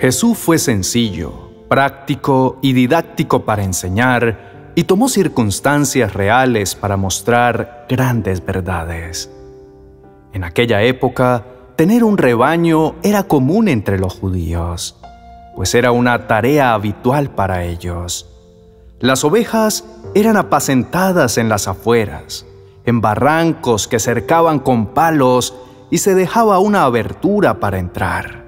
Jesús fue sencillo, práctico y didáctico para enseñar, y tomó circunstancias reales para mostrar grandes verdades. En aquella época, tener un rebaño era común entre los judíos, pues era una tarea habitual para ellos. Las ovejas eran apacentadas en las afueras, en barrancos que cercaban con palos y se dejaba una abertura para entrar.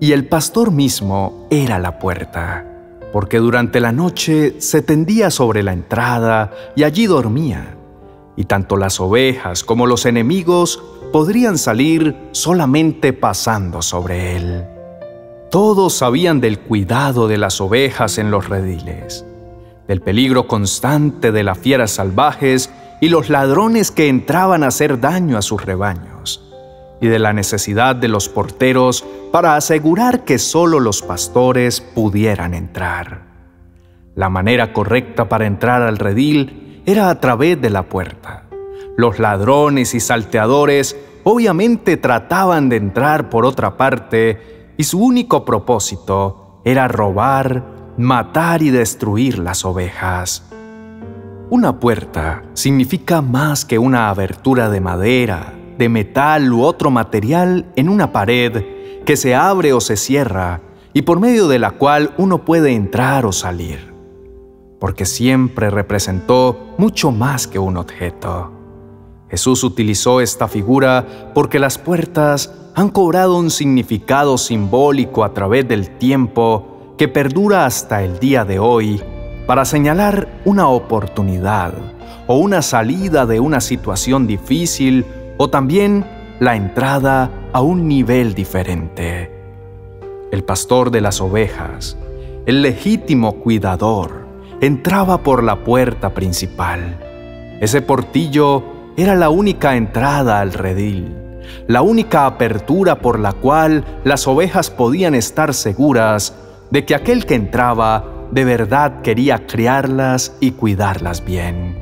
Y el pastor mismo era la puerta, porque durante la noche se tendía sobre la entrada y allí dormía, y tanto las ovejas como los enemigos podrían salir solamente pasando sobre él. Todos sabían del cuidado de las ovejas en los rediles, del peligro constante de las fieras salvajes y los ladrones que entraban a hacer daño a sus rebaños, y de la necesidad de los porteros para asegurar que solo los pastores pudieran entrar. La manera correcta para entrar al redil era a través de la puerta. Los ladrones y salteadores obviamente trataban de entrar por otra parte y su único propósito era robar, matar y destruir las ovejas. Una puerta significa más que una abertura de madera, de metal u otro material en una pared que se abre o se cierra y por medio de la cual uno puede entrar o salir, porque siempre representó mucho más que un objeto. Jesús utilizó esta figura porque las puertas han cobrado un significado simbólico a través del tiempo que perdura hasta el día de hoy para señalar una oportunidad o una salida de una situación difícil o también la entrada a un nivel diferente. El pastor de las ovejas, el legítimo cuidador, entraba por la puerta principal. Ese portillo era la única entrada al redil, la única apertura por la cual las ovejas podían estar seguras de que aquel que entraba de verdad quería criarlas y cuidarlas bien.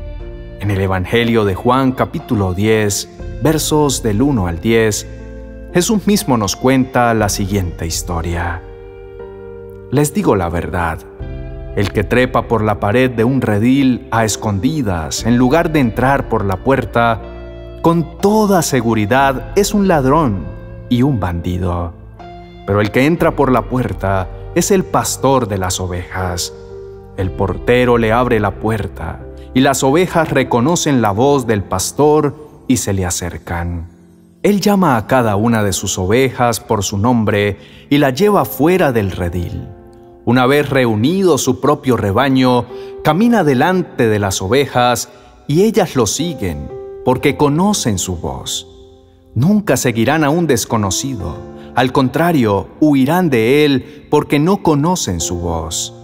En el Evangelio de Juan, capítulo 10, versos del 1 al 10, Jesús mismo nos cuenta la siguiente historia. Les digo la verdad, el que trepa por la pared de un redil a escondidas, en lugar de entrar por la puerta, con toda seguridad es un ladrón y un bandido. Pero el que entra por la puerta es el pastor de las ovejas. El portero le abre la puerta y las ovejas reconocen la voz del pastor y se le acercan. Él llama a cada una de sus ovejas por su nombre y la lleva fuera del redil. Una vez reunido su propio rebaño, camina delante de las ovejas y ellas lo siguen porque conocen su voz. Nunca seguirán a un desconocido, al contrario, huirán de él porque no conocen su voz.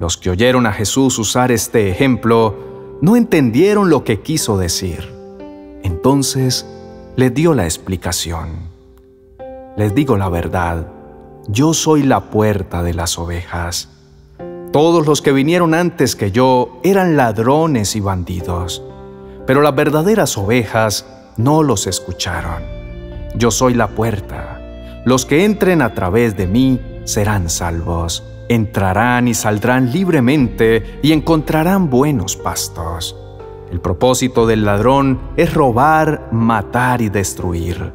Los que oyeron a Jesús usar este ejemplo no entendieron lo que quiso decir. Entonces les dio la explicación. Les digo la verdad, yo soy la puerta de las ovejas. Todos los que vinieron antes que yo eran ladrones y bandidos, pero las verdaderas ovejas no los escucharon. Yo soy la puerta. Los que entren a través de mí serán salvos. Entrarán y saldrán libremente y encontrarán buenos pastos. El propósito del ladrón es robar, matar y destruir.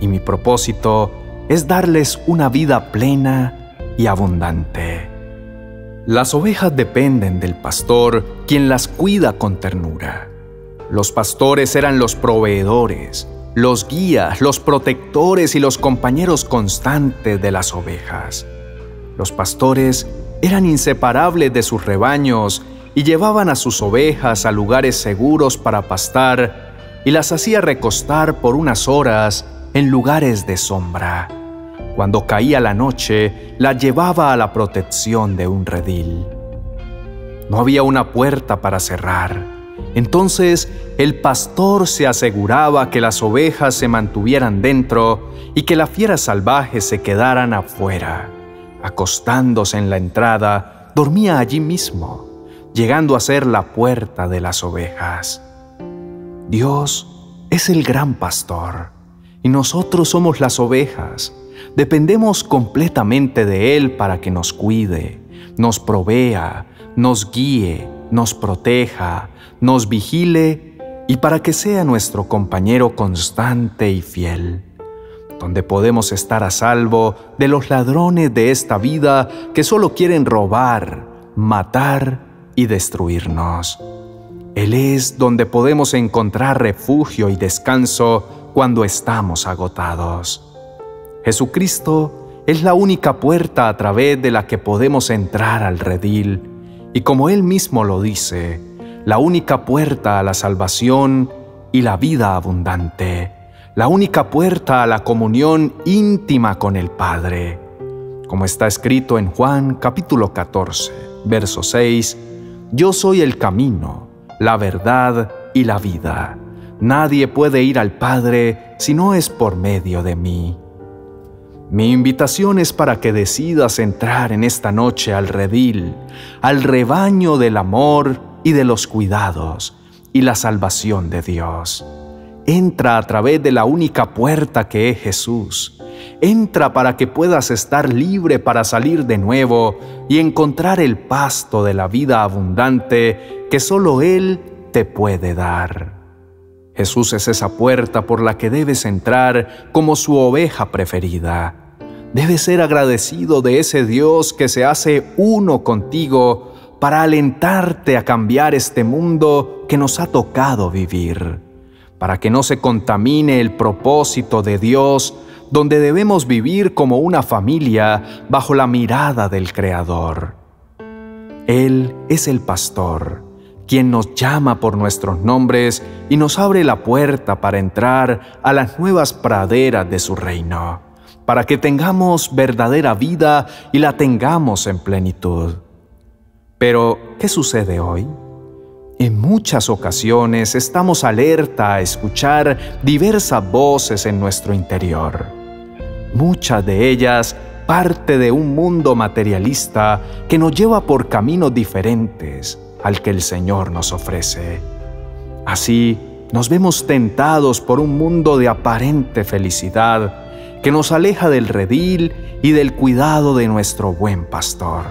Y mi propósito es darles una vida plena y abundante. Las ovejas dependen del pastor, quien las cuida con ternura. Los pastores eran los proveedores, los guías, los protectores y los compañeros constantes de las ovejas. Los pastores eran inseparables de sus rebaños y llevaban a sus ovejas a lugares seguros para pastar y las hacía recostar por unas horas en lugares de sombra. Cuando caía la noche, las llevaba a la protección de un redil. No había una puerta para cerrar. Entonces, el pastor se aseguraba que las ovejas se mantuvieran dentro y que las fieras salvajes se quedaran afuera. Acostándose en la entrada, dormía allí mismo, llegando a ser la puerta de las ovejas. Dios es el gran pastor, y nosotros somos las ovejas, Dependemos completamente de Él para que nos cuide, nos provea, nos guíe, nos proteja, nos vigile y para que sea nuestro compañero constante y fiel, donde podemos estar a salvo de los ladrones de esta vida que solo quieren robar, matar y destruirnos. Él es donde podemos encontrar refugio y descanso cuando estamos agotados. Jesucristo es la única puerta a través de la que podemos entrar al redil y, como Él mismo lo dice, la única puerta a la salvación y la vida abundante, la única puerta a la comunión íntima con el Padre. Como está escrito en Juan capítulo 14, verso 6, «Yo soy el camino, la verdad y la vida. Nadie puede ir al Padre si no es por medio de mí». Mi invitación es para que decidas entrar en esta noche al redil, al rebaño del amor y de los cuidados y la salvación de Dios. Entra a través de la única puerta que es Jesús. Entra para que puedas estar libre para salir de nuevo y encontrar el pasto de la vida abundante que solo Él te puede dar. Jesús es esa puerta por la que debes entrar como su oveja preferida. Debes ser agradecido de ese Dios que se hace uno contigo para alentarte a cambiar este mundo que nos ha tocado vivir, para que no se contamine el propósito de Dios, donde debemos vivir como una familia bajo la mirada del Creador. Él es el pastor, quien nos llama por nuestros nombres y nos abre la puerta para entrar a las nuevas praderas de su reino, para que tengamos verdadera vida y la tengamos en plenitud. Pero, ¿qué sucede hoy? En muchas ocasiones estamos alerta a escuchar diversas voces en nuestro interior. Muchas de ellas parte de un mundo materialista que nos lleva por caminos diferentes al que el Señor nos ofrece. Así, nos vemos tentados por un mundo de aparente felicidad que nos aleja del redil y del cuidado de nuestro buen pastor.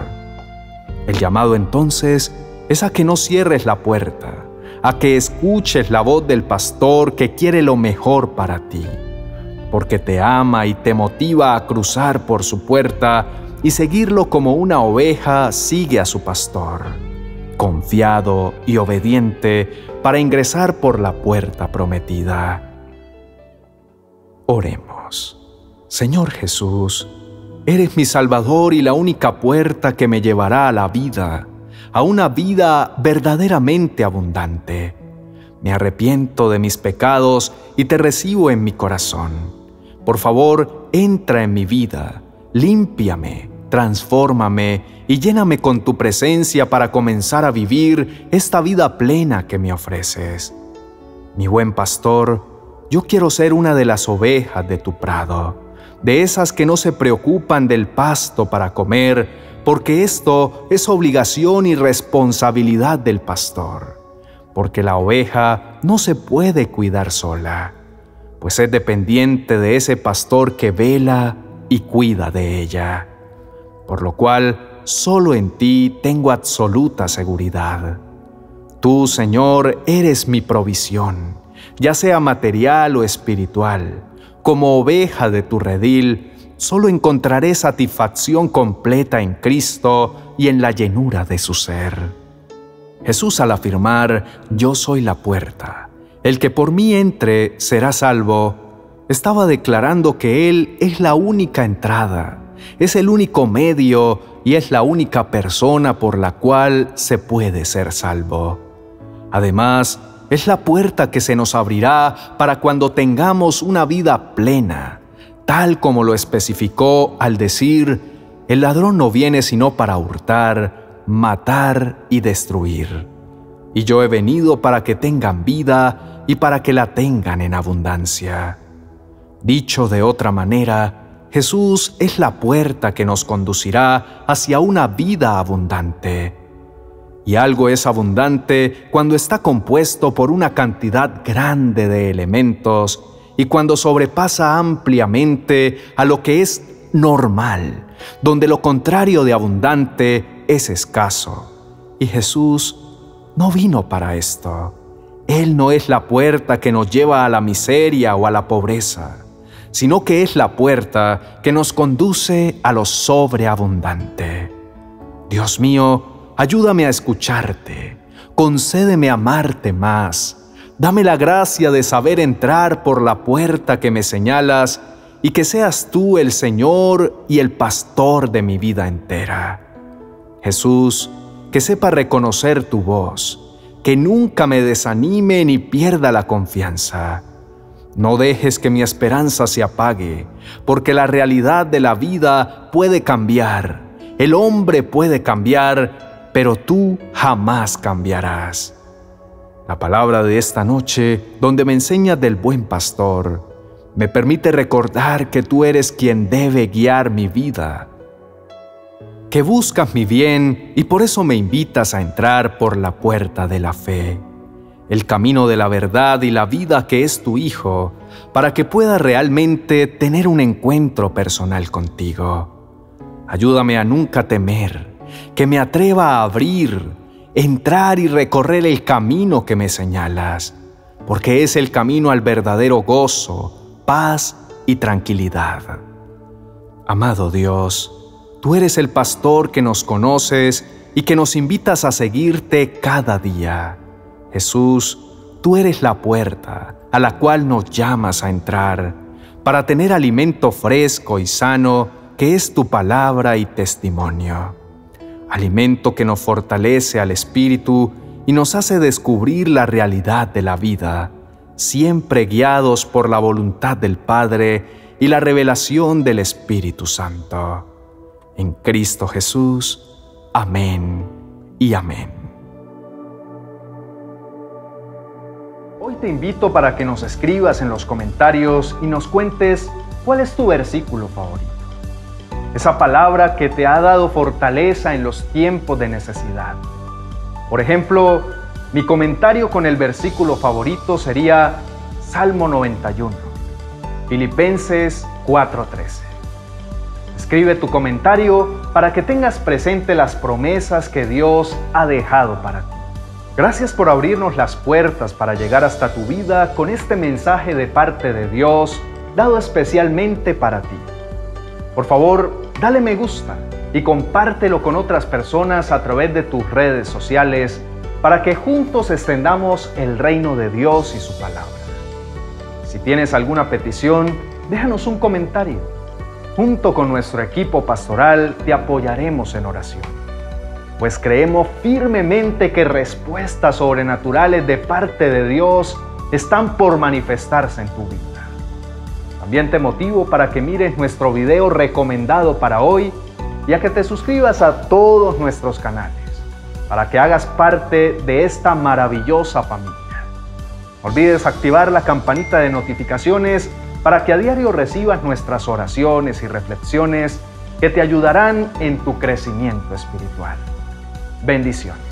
El llamado entonces es a que no cierres la puerta, a que escuches la voz del pastor que quiere lo mejor para ti, porque te ama y te motiva a cruzar por su puerta y seguirlo como una oveja sigue a su pastor, confiado y obediente para ingresar por la puerta prometida. Oremos. Señor Jesús, eres mi Salvador y la única puerta que me llevará a la vida, a una vida verdaderamente abundante. Me arrepiento de mis pecados y te recibo en mi corazón. Por favor, entra en mi vida, límpiame, transfórmame y lléname con tu presencia para comenzar a vivir esta vida plena que me ofreces. Mi buen pastor, yo quiero ser una de las ovejas de tu prado, de esas que no se preocupan del pasto para comer, porque esto es obligación y responsabilidad del pastor, porque la oveja no se puede cuidar sola, pues es dependiente de ese pastor que vela y cuida de ella, por lo cual solo en ti tengo absoluta seguridad. Tú, Señor, eres mi provisión, ya sea material o espiritual. Como oveja de tu redil, solo encontraré satisfacción completa en Cristo y en la llenura de su ser. Jesús, al afirmar, «Yo soy la puerta, el que por mí entre será salvo», estaba declarando que Él es la única entrada, es el único medio y es la única persona por la cual se puede ser salvo. Además, es la puerta que se nos abrirá para cuando tengamos una vida plena, tal como lo especificó al decir, «El ladrón no viene sino para hurtar, matar y destruir. Y yo he venido para que tengan vida y para que la tengan en abundancia». Dicho de otra manera, Jesús es la puerta que nos conducirá hacia una vida abundante. Y algo es abundante cuando está compuesto por una cantidad grande de elementos y cuando sobrepasa ampliamente a lo que es normal, donde lo contrario de abundante es escaso. Y Jesús no vino para esto. Él no es la puerta que nos lleva a la miseria o a la pobreza, sino que es la puerta que nos conduce a lo sobreabundante. Dios mío, ayúdame a escucharte, concédeme amarte más, dame la gracia de saber entrar por la puerta que me señalas y que seas tú el Señor y el pastor de mi vida entera. Jesús, que sepa reconocer tu voz, que nunca me desanime ni pierda la confianza. No dejes que mi esperanza se apague, porque la realidad de la vida puede cambiar, el hombre puede cambiar, pero tú jamás cambiarás. La palabra de esta noche, donde me enseñas del buen pastor, me permite recordar que tú eres quien debe guiar mi vida, que buscas mi bien y por eso me invitas a entrar por la puerta de la fe, el camino de la verdad y la vida que es tu Hijo, para que pueda realmente tener un encuentro personal contigo. Ayúdame a nunca temer, que me atreva a abrir, entrar y recorrer el camino que me señalas, porque es el camino al verdadero gozo, paz y tranquilidad. Amado Dios, tú eres el pastor que nos conoces y que nos invitas a seguirte cada día. Jesús, tú eres la puerta a la cual nos llamas a entrar para tener alimento fresco y sano que es tu palabra y testimonio. Alimento que nos fortalece al espíritu y nos hace descubrir la realidad de la vida, siempre guiados por la voluntad del Padre y la revelación del Espíritu Santo. En Cristo Jesús. Amén y amén. Hoy te invito para que nos escribas en los comentarios y nos cuentes cuál es tu versículo favorito. Esa palabra que te ha dado fortaleza en los tiempos de necesidad. Por ejemplo, mi comentario con el versículo favorito sería Salmo 91, Filipenses 4:13. Escribe tu comentario para que tengas presente las promesas que Dios ha dejado para ti. Gracias por abrirnos las puertas para llegar hasta tu vida con este mensaje de parte de Dios, dado especialmente para ti. Por favor, dale me gusta y compártelo con otras personas a través de tus redes sociales para que juntos extendamos el reino de Dios y su palabra. Si tienes alguna petición, déjanos un comentario. Junto con nuestro equipo pastoral te apoyaremos en oración, pues creemos firmemente que respuestas sobrenaturales de parte de Dios están por manifestarse en tu vida. También te motivo para que mires nuestro video recomendado para hoy y a que te suscribas a todos nuestros canales, para que hagas parte de esta maravillosa familia. No olvides activar la campanita de notificaciones para que a diario recibas nuestras oraciones y reflexiones que te ayudarán en tu crecimiento espiritual. Bendiciones.